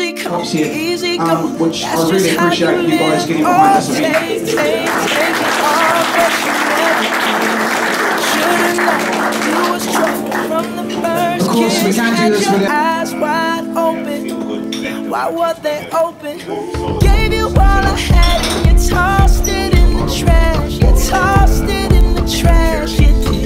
easy come, easy go. Which I really appreciate you guys getting behind us. Of course, we can't do this without eyes wide open. Why were they open? Gave you all I had, and you tossed it in the trash. You tossed it in the trash. You did.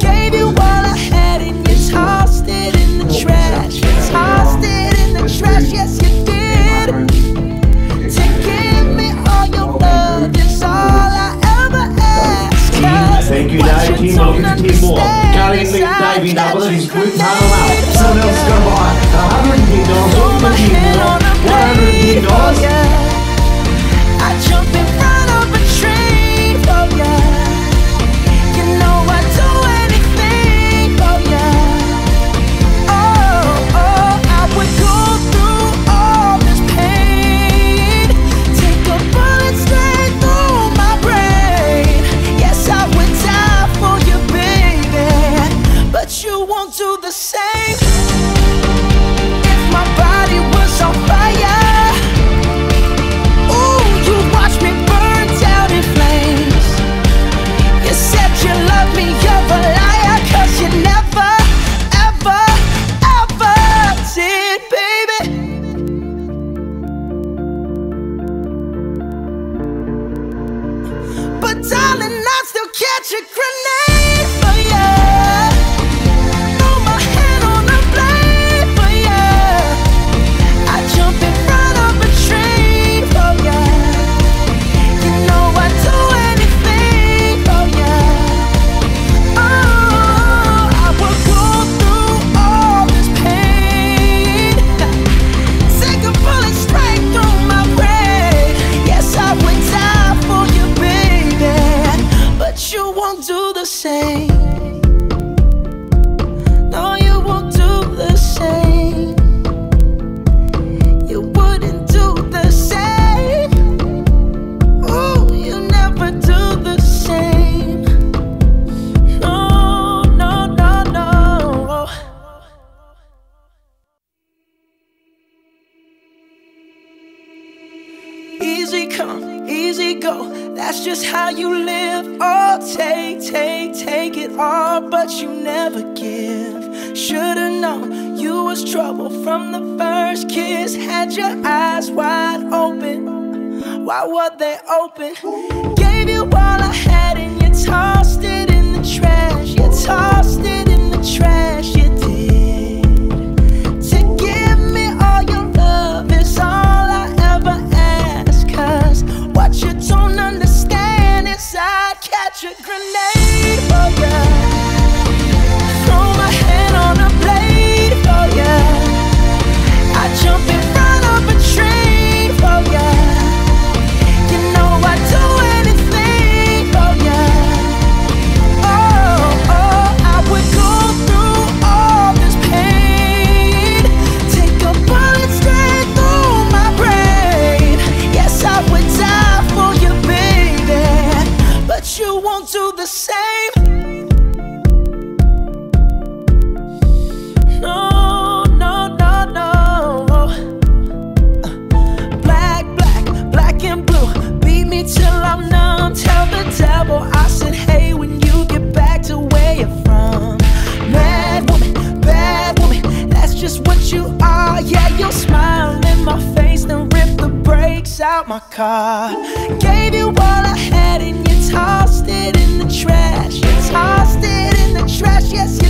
Gave you all I had and you tossed it in the trash. You tossed it in the trash, yes you did. To give me all your love is all I ever asked. Cause what you don't understand is I got you grenade. Throw my hand on a blade for ya. I jump in front of a train for ya. To out my car. Gave you all I had and you tossed it in the trash. You tossed it in the trash, yes.